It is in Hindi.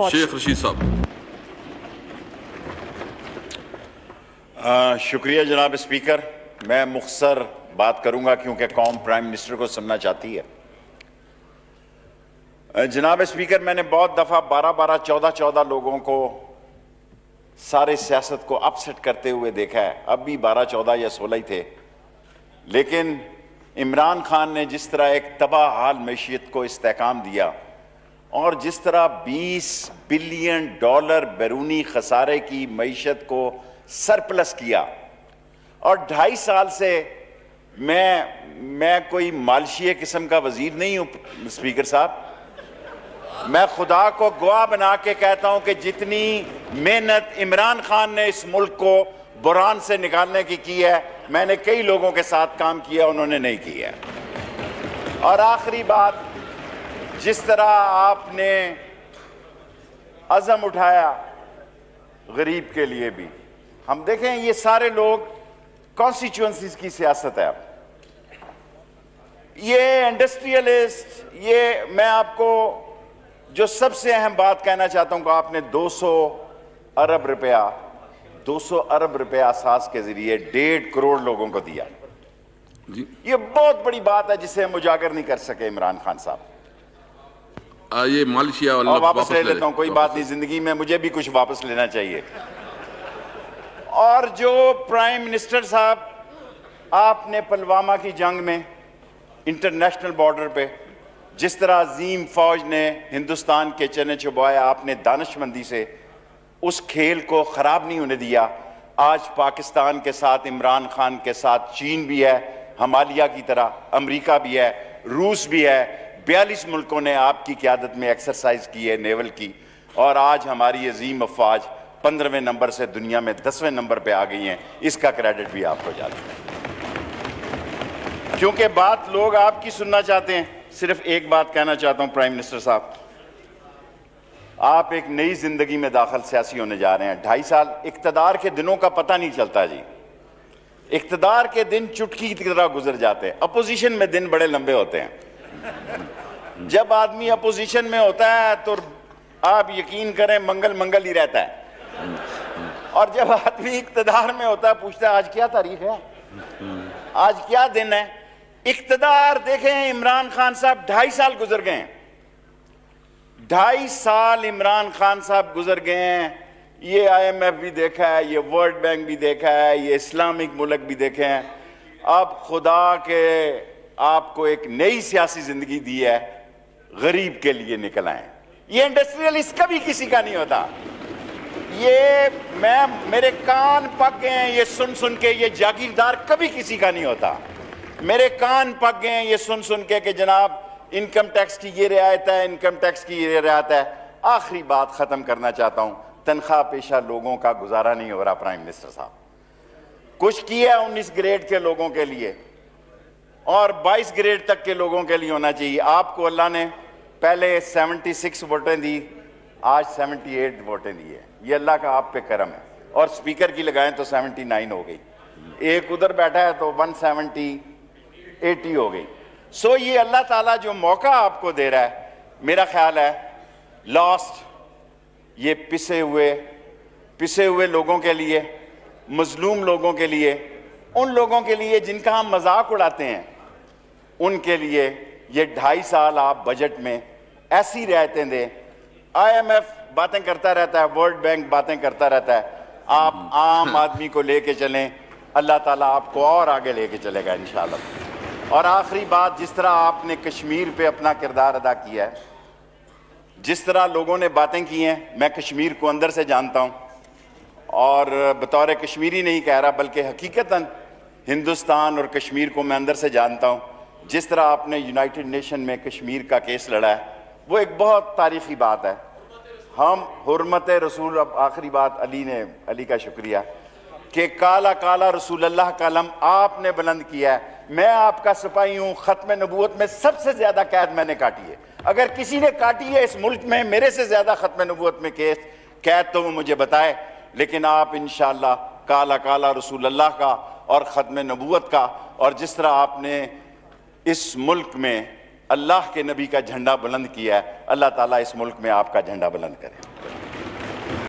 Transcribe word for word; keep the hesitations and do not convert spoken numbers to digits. शेख रशीद साहब। शुक्रिया जनाब स्पीकर, मैं मुख्तसर बात करूंगा क्योंकि कौम प्राइम मिनिस्टर को सुनना चाहती है। जनाब स्पीकर, मैंने बहुत दफ़ा बारह बारह चौदह चौदह लोगों को सारे सियासत को अपसेट करते हुए देखा है। अब भी बारह चौदह या सोलह ही थे, लेकिन इमरान खान ने जिस तरह एक तबाह हाल मैशियत को इस्तेहकाम दिया और जिस तरह बीस बिलियन डॉलर बैरूनी खसारे की मैशत को सरप्लस किया, और ढाई साल से मैं मैं कोई मालशिया किस्म का वजीर नहीं हूँ स्पीकर साहब, मैं खुदा को गवाह बना के कहता हूँ कि जितनी मेहनत इमरान खान ने इस मुल्क को बुरान से निकालने की की है, मैंने कई लोगों के साथ काम किया, उन्होंने नहीं किया। और आखिरी बात, जिस तरह आपने अज़म उठाया गरीब के लिए भी, हम देखें ये सारे लोग कॉन्स्टिट्यूंसीज की सियासत है। ये इंडस्ट्रियलिस्ट, ये मैं आपको जो सबसे अहम बात कहना चाहता हूँ कि आपने दो सौ अरब रुपया दो सौ अरब रुपया असास के जरिए डेढ़ करोड़ लोगों को दिया जी। ये बहुत बड़ी बात है जिसे हम उजागर नहीं कर सके इमरान खान साहब। ये मालशिया वाला वापस ले लेता हूँ, कोई बात नहीं, जिंदगी में मुझे भी कुछ वापस लेना चाहिए। और जो प्राइम मिनिस्टर साहब, आपने पुलवामा की जंग में इंटरनेशनल बॉर्डर पे जिस तरह अजीम फौज ने हिंदुस्तान के चने चुबाया, आपने दानिशमंदी से उस खेल को खराब नहीं होने दिया। आज पाकिस्तान के साथ, इमरान खान के साथ चीन भी है हमालिया की तरह, अमरीका भी है, रूस भी है, बयालीस मुल्कों ने आपकी क़यादत में एक्सरसाइज की है नेवल की, और आज हमारी अजीम अफवाज पंद्रहवें नंबर से दुनिया में दसवें नंबर पे आ गई हैं। इसका क्रेडिट भी आपको जाता है, क्योंकि बात लोग आपकी सुनना चाहते हैं। सिर्फ एक बात कहना चाहता हूँ प्राइम मिनिस्टर साहब, आप एक नई जिंदगी में दाखिल सियासी होने जा रहे हैं। ढाई साल इक़्तिदार के दिनों का पता नहीं चलता जी, इक़्तिदार के दिन चुटकी की तरह गुजर जाते हैं, अपोजिशन में दिन बड़े लंबे होते हैं। जब आदमी अपोजिशन में होता है तो आप यकीन करें मंगल मंगल ही रहता है, और जब आदमी इक्तदार में होता है पूछता है आज क्या तारीख है, आज क्या दिन है। इक्तदार देखें इमरान खान साहब, ढाई साल गुजर गए हैं, ढाई साल इमरान खान साहब गुजर गए हैं। ये आई एम एफ भी देखा है, ये वर्ल्ड बैंक भी देखा है, ये इस्लामिक मुल्क भी देखे हैं। अब खुदा के आपको एक नई सियासी जिंदगी दी है, गरीब के लिए निकल आए। ये इंडस्ट्रियलिस्ट कभी किसी का नहीं होता। ये मैं, मेरे कान पक गए हैं ये सुन सुन के, ये जागीरदार कभी किसी का नहीं होता। मेरे कान पक गए हैं ये सुन सुन के कि जनाब इनकम टैक्स की ये रियायत है, इनकम टैक्स की ये रियायत है। आखिरी बात खत्म करना चाहता हूं, तनख्वाह पेशा लोगों का गुजारा नहीं हो रहा। प्राइम मिनिस्टर साहब, कुछ किया उन्नीस ग्रेड के लोगों के लिए और बाईस ग्रेड तक के लोगों के लिए होना चाहिए। आपको अल्लाह ने पहले छिहत्तर वोटें दी, आज अठहत्तर वोटें दी है, ये अल्लाह का आप पे करम है। और स्पीकर की लगाएं तो उन्यासी हो गई, एक उधर बैठा है तो एक सौ सत्तर अस्सी हो गई। सो ये अल्लाह ताला जो मौका आपको दे रहा है, मेरा ख्याल है लास्ट ये पिसे हुए पिसे हुए लोगों के लिए, मजलूम लोगों के लिए, उन लोगों के लिए जिनका हम मजाक उड़ाते हैं, उनके लिए ये ढाई साल आप बजट में ऐसी रियायतें दें। आई एम एफ बातें करता रहता है, वर्ल्ड बैंक बातें करता रहता है, आप आम आदमी को लेके चलें, अल्लाह ताला आपको और आगे लेके चलेगा इंशाल्लाह। और आखिरी बात, जिस तरह आपने कश्मीर पे अपना किरदार अदा किया है, जिस तरह लोगों ने बातें की हैं, मैं कश्मीर को अंदर से जानता हूँ और बतौर कश्मीरी नहीं कह रहा बल्कि हकीकतन हिंदुस्तान और कश्मीर को मैं अंदर से जानता हूँ। जिस तरह आपने यूनाइटेड नेशन में कश्मीर का केस लड़ा है, वो एक बहुत तारीखी बात है। हम हुर्मत रसूल, अब आखिरी बात, अली ने, अली का शुक्रिया कि काला काला रसूल अल्लाह का कलम आपने बुलंद किया है। मैं आपका सिपाही हूँ, ख़त्म नबूवत में सबसे ज़्यादा कैद मैंने काटी है। अगर किसी ने काटी है इस मुल्क में मेरे से ज़्यादा ख़त्म नबूवत में केस कैद, तो वो मुझे बताए। लेकिन आप इंशाल्लाह काला काला रसूल अल्लाह का और ख़त्म नबूवत का, और जिस तरह आपने इस मुल्क में अल्लाह के नबी का झंडा बुलंद किया है, अल्लाह ताला इस मुल्क में आपका झंडा बुलंद करे।